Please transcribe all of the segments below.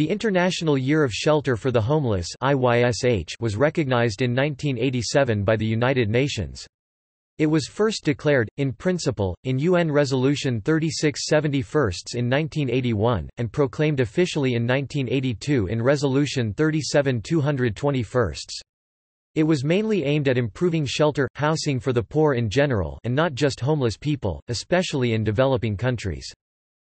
The International Year of Shelter for the Homeless (IYSH) was recognized in 1987 by the United Nations. It was first declared, in principle, in UN Resolution 36/71 in 1981, and proclaimed officially in 1982 in Resolution 37/221. It was mainly aimed at improving shelter, housing for the poor in general and not just homeless people, especially in developing countries.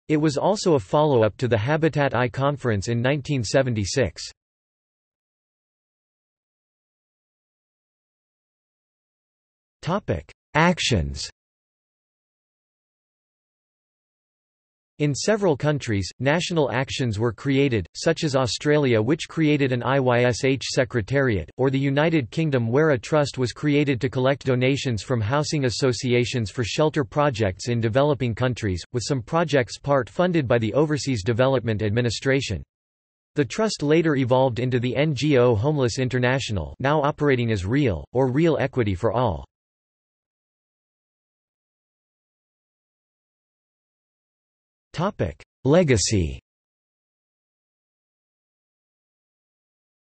It was also a follow-up to the Habitat I conference in 1976. Actions. In several countries, national actions were created, such as Australia, which created an IYSH secretariat, or the United Kingdom, where a trust was created to collect donations from housing associations for shelter projects in developing countries, with some projects part-funded by the Overseas Development Administration. The trust later evolved into the NGO Homeless International, now operating as Real, or Real Equity for All. Legacy.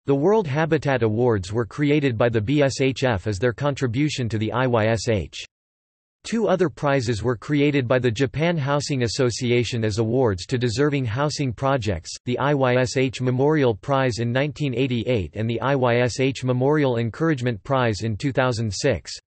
The World Habitat Awards were created by the BSHF as their contribution to the IYSH. Two other prizes were created by the Japan Housing Association as awards to deserving housing projects, the IYSH Memorial Prize in 1988 and the IYSH Memorial Encouragement Prize in 2006.